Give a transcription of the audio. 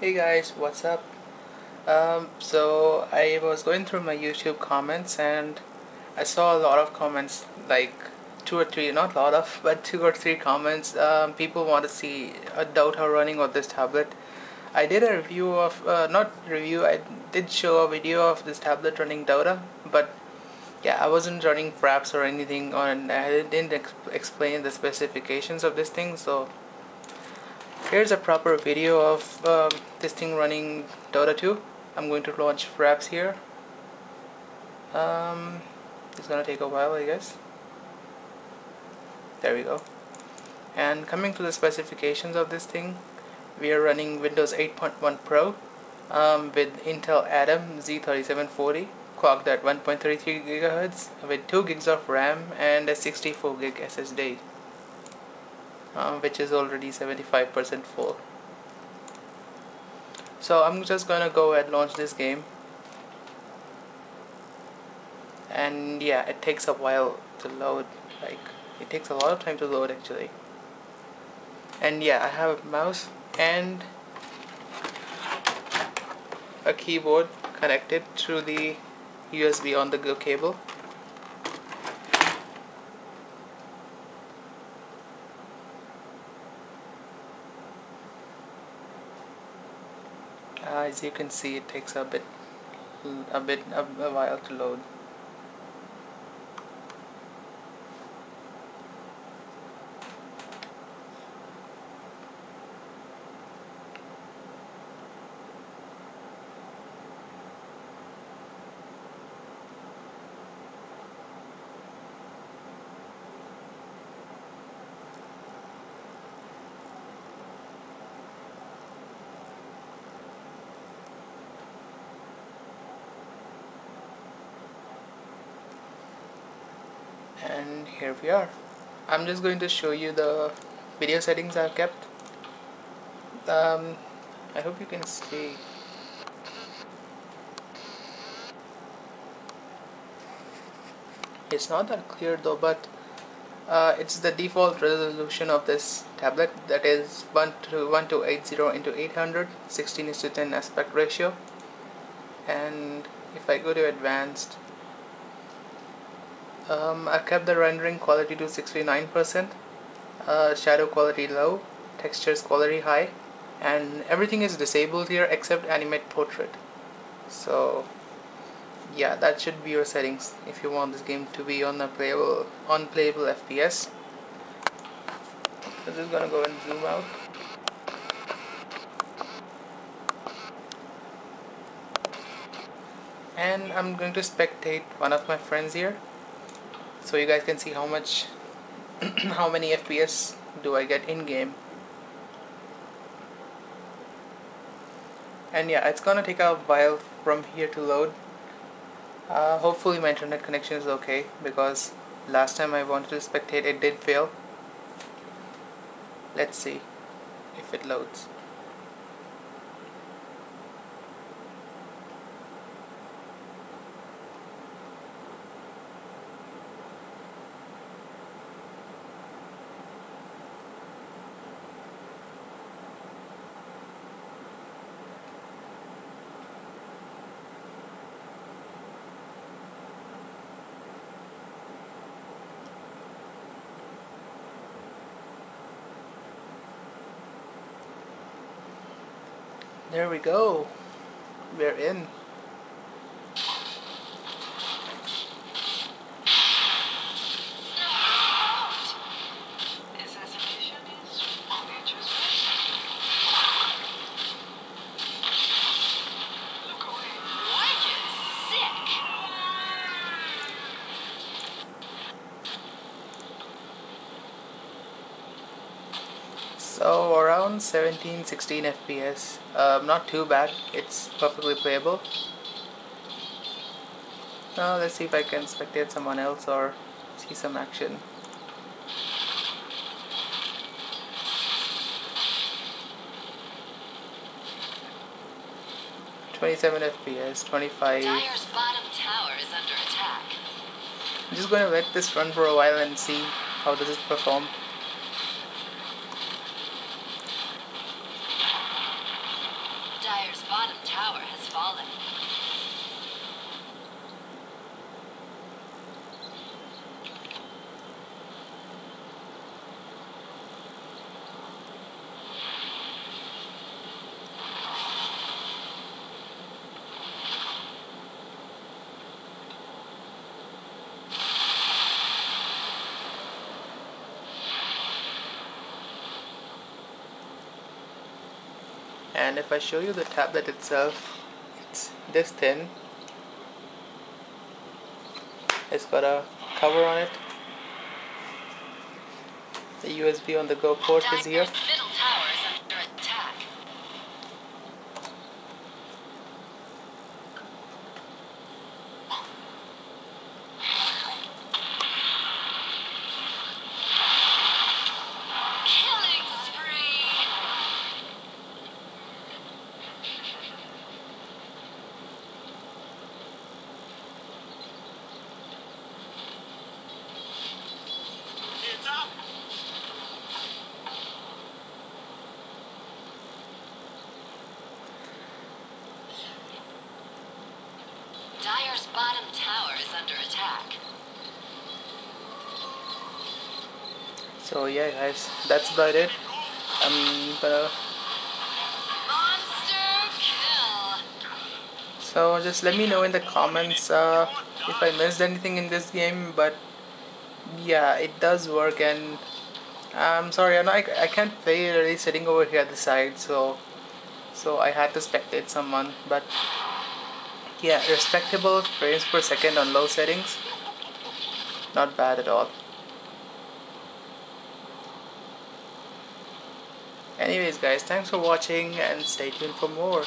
Hey guys, what's up? So I was going through my YouTube comments and I saw a lot of comments, like two or three comments. People want to see a Dota running on this tablet. I did a review of, I did show a video of this tablet running Dota, but yeah, I wasn't running Fraps or anything on, I didn't explain the specifications of this thing, so here's a proper video of this thing running Dota 2. I'm going to launch Fraps here. It's gonna take a while, I guess. There we go. And coming to the specifications of this thing, we are running Windows 8.1 Pro with Intel Atom Z3740, clocked at 1.33 GHz with 2 gigs of RAM and a 64 gig SSD. Which is already 75% full. So I'm just gonna go and launch this game, and yeah, it takes a while to load, like it takes a lot of time to load actually. And yeah, I have a mouse and a keyboard connected through the USB on-the-go cable. As you can see, it takes a while to load. And here we are. I'm just going to show you the video settings I've kept. I hope you can see. It's not that clear though, but it's the default resolution of this tablet, that is 1280 × 800, 16:10 aspect ratio. And if I go to advanced, I kept the rendering quality to 69%, shadow quality low, textures quality high, and everything is disabled here except animate portrait. So yeah, that should be your settings if you want this game to be on a playable, unplayable FPS. I'm just gonna go and zoom out. And I'm going to spectate one of my friends here, so you guys can see how much how many FPS do I get in game. And yeah, it's gonna take a while from here to load. Hopefully my internet connection is okay, because last time I wanted to spectate it did fail. Let's see if it loads. There we go, we're in. So around 17-16 FPS, not too bad, it's perfectly playable. Now let's see if I can spectate someone else or see some action. . 27 FPS, 25. Dire's bottom tower is under attack. I'm just going to let this run for a while and see how does it perform. Dire's bottom tower has fallen. And if I show you the tablet itself, it's this thin. It's got a cover on it. The USB on the go port is here. Dire's bottom tower is under attack. So yeah guys, that's about it. I'm gonna monster kill. So just let me know in the comments if I missed anything in this game, but yeah, it does work. And I'm sorry, I can't play it really sitting over here at the side, so I had to spectate someone. But yeah, respectable frames per second on low settings, not bad at all. Anyways guys, thanks for watching and stay tuned for more.